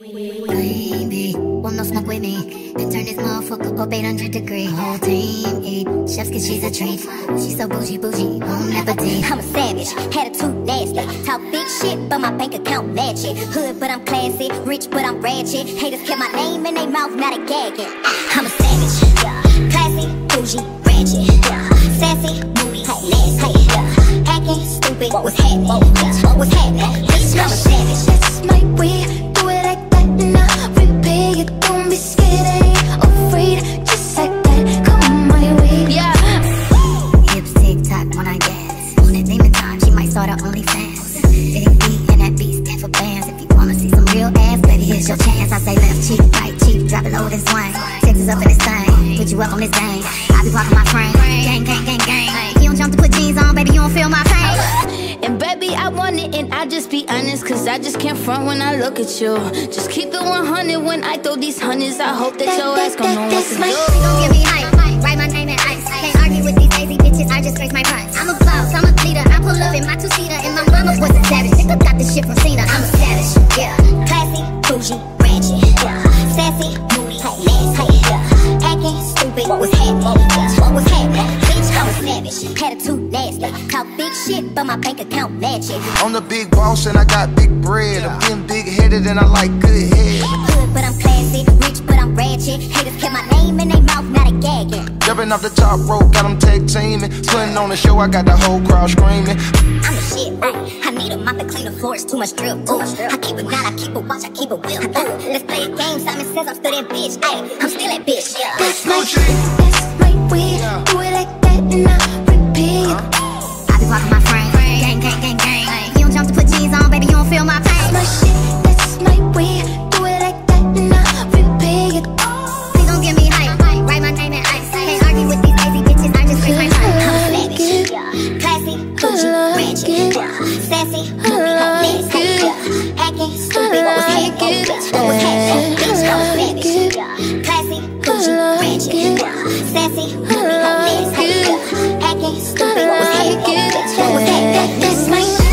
Baby, one more smoke with me, then turn this motherfucker up 800 degrees. Whole team eat chefs cause she's a treat. She's so bougie, bougie, bon appetit. I'm a savage, attitude nasty. Talk big shit, but my bank account match it. Hood, but I'm classy, rich, but I'm ratchet. Haters kept my name in they mouth, not a gagging. I'm a savage, yeah. Classy, bougie, ratchet, yeah. Sassy, moody, nasty, yeah. Acting stupid, what was happening? Yeah. What was happening? Bitch, I'm a savage. That's my way. Here's your chance, I say left cheek, right cheek, drop it low, this one. Texas up in this thing, put you up on this game. I be walking my frame, gang, gang, gang, gang. You don't jump to put jeans on, baby, you don't feel my pain. And baby, I want it, and I just be honest, cause I just can't front when I look at you. Just keep it 100 when I throw these hundreds. I hope that your ass gon' know what to do. Don't give me hype, write my name in ice. Can't argue with these lazy bitches, I just raise my price. I'm a boss, I'm a leader, I pull up in my two-seater. And my mama was a savage, nigga got this shit from Cena. I'm a savage, yeah. Bougie, ratchet, yeah. Sassy, moody, nasty, yeah. Acting stupid, what was happening, yeah. What was happening, bitch, I was savage. Attitude nasty, talk big shit, but my bank account match it. I'm the big boss and I got big bread, yeah. I'm being big-headed and I like good head. Good, but I'm classy, rich, but I'm ratchet. Haters kept my name in they mouth, not a gagging. Jumping off the top rope, got them tag teaming. Putting on the show, I got the whole crowd screaming. I'm the shit, right? I need a mop to clean the floors, too much drip. Ooh, I keep it knot, I keep it watch, I keep it will. Let's play a game, Simon says I'm still that bitch. Ay, I'm still that bitch, yeah. That's my way, do it like that and I repeat. I be walking my frame, gang, gang, gang, gang. You don't jump to put jeans on, baby, you don't feel my pain. That's my shit, that's my way, do it like that and I repeat. Please don't give me hype, write my name in ice. Can't argue with these lazy bitches, I just break my mind. I'm a savage, yeah. Classy, bougie, ratchet, yeah. Sassy, moody, nasty, yeah. Acting stupid, what was happening, bitch, what was happening, bitch, I was savage, yeah. Classy, bougie, ratchet, yeah. Sassy, moody, nasty, yeah. Acting stupid, what was happening, bitch, what was happening, that's my